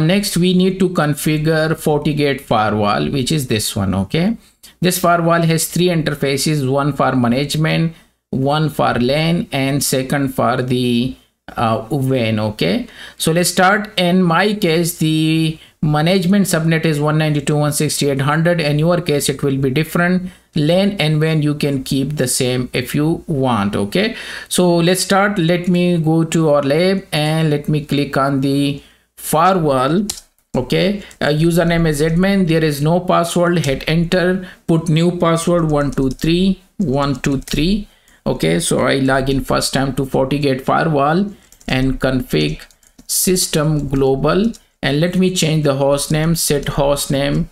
Next, we need to configure FortiGate firewall, which is this one. Okay, this firewall has three interfaces, one for management, one for LAN, and second for the WAN. Okay, so let's start. In my case, the management subnet is 192.168.100. In your case, it will be different. LAN and WAN you can keep the same if you want. Okay, so let's start. Let me go to our lab and let me click on the firewall. Okay, username is admin, there is no password. Hit enter, put new password 123123. Okay, so I log in first time to FortiGate firewall and config system global, and let me change the host name. Set host name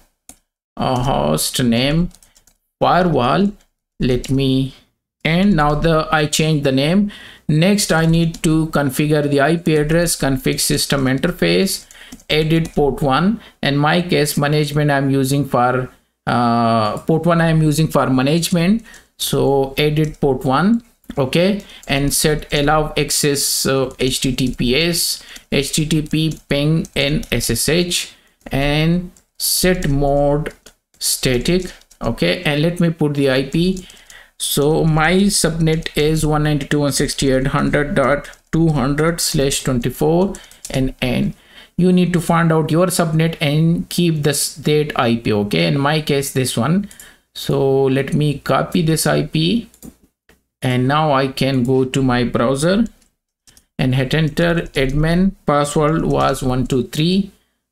host name firewall. Let me, and now I change the name. Next, I need to configure the IP address, config system interface, edit port 1. In my case, management I'm using for port 1 I'm using for management. So edit port 1. Okay, and set allow access HTTPS, HTTP, ping, and SSH, and set mode static. Okay, and let me put the IP. So my subnet is 192.168.100.200/24 and N. You need to find out your subnet and keep the state IP. Okay, in my case, this one. So let me copy this IP, and now I can go to my browser and hit enter. Admin password was 123.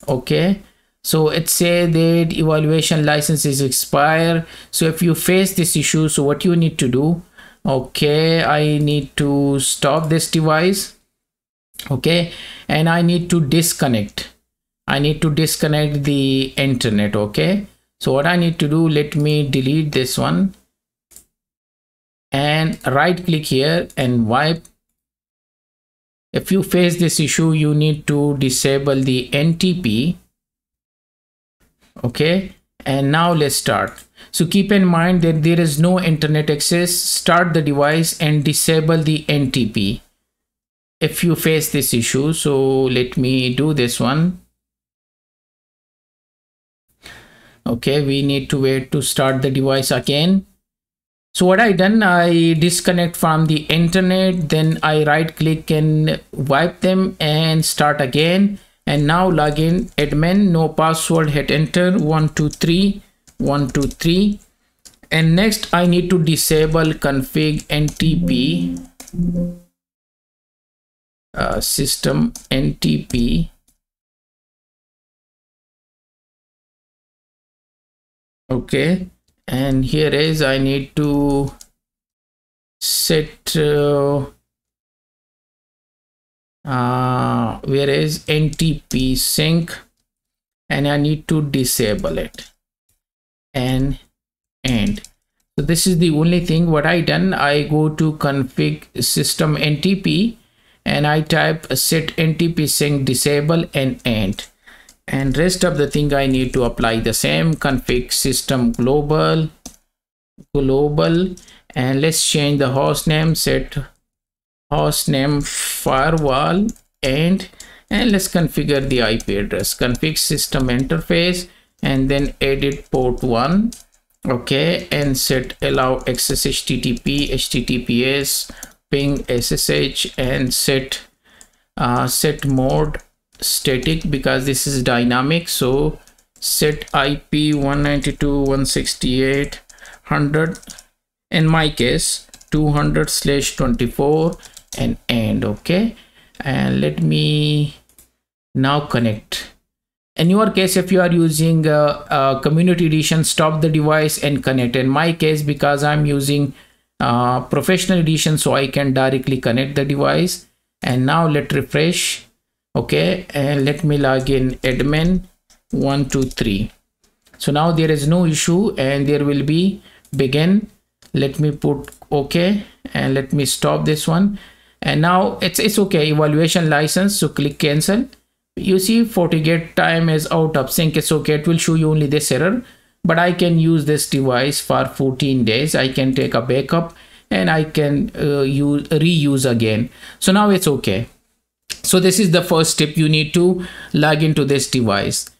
Okay, so it says that evaluation license is expired. So if you face this issue, so what you need to do, okay, I need to stop this device. Okay, and I need to disconnect. I need to disconnect the internet. Okay, so what I need to do, let me delete this one and right click here and wipe. If you face this issue, you need to disable the NTP. Okay, and now let's start. So keep in mind that there is no internet access. Start the device and disable the NTP if you face this issue. So let me do this one. Okay, we need to wait to start the device again. So what I done, I disconnect from the internet, then I right click and wipe them and start again. And now login admin, no password, hit enter 123123. And next I need to disable config NTP system NTP. Okay, and here is I need to set where is NTP sync, and I need to disable it and end. So this is the only thing what I done. I go to config system NTP and I type set NTP sync disable and end, and rest of the thing I need to apply the same. Config system global, and let's change the host name. Set hostname firewall and let's configure the IP address, config system interface, and then edit port 1. Okay, and set allow access HTTP, HTTPS, ping, SSH, and set set mode static because this is dynamic. So set IP 192.168.100, in my case 200/24 and end. Okay, and let me now connect. In your case, if you are using a community edition, stop the device and connect. In my case, because I'm using professional edition, so I can directly connect the device. And now let's refresh. Okay, and let me log in admin 123. So now there is no issue and there will be begin. Let me put okay and let me stop this one, and now it's okay. Evaluation license, so click cancel. You see FortiGate time is out of sync. It's okay, it will show you only this error, but I can use this device for 14 days. I can take a backup and I can reuse again. So now it's okay. So this is the first step. You need to log into this device.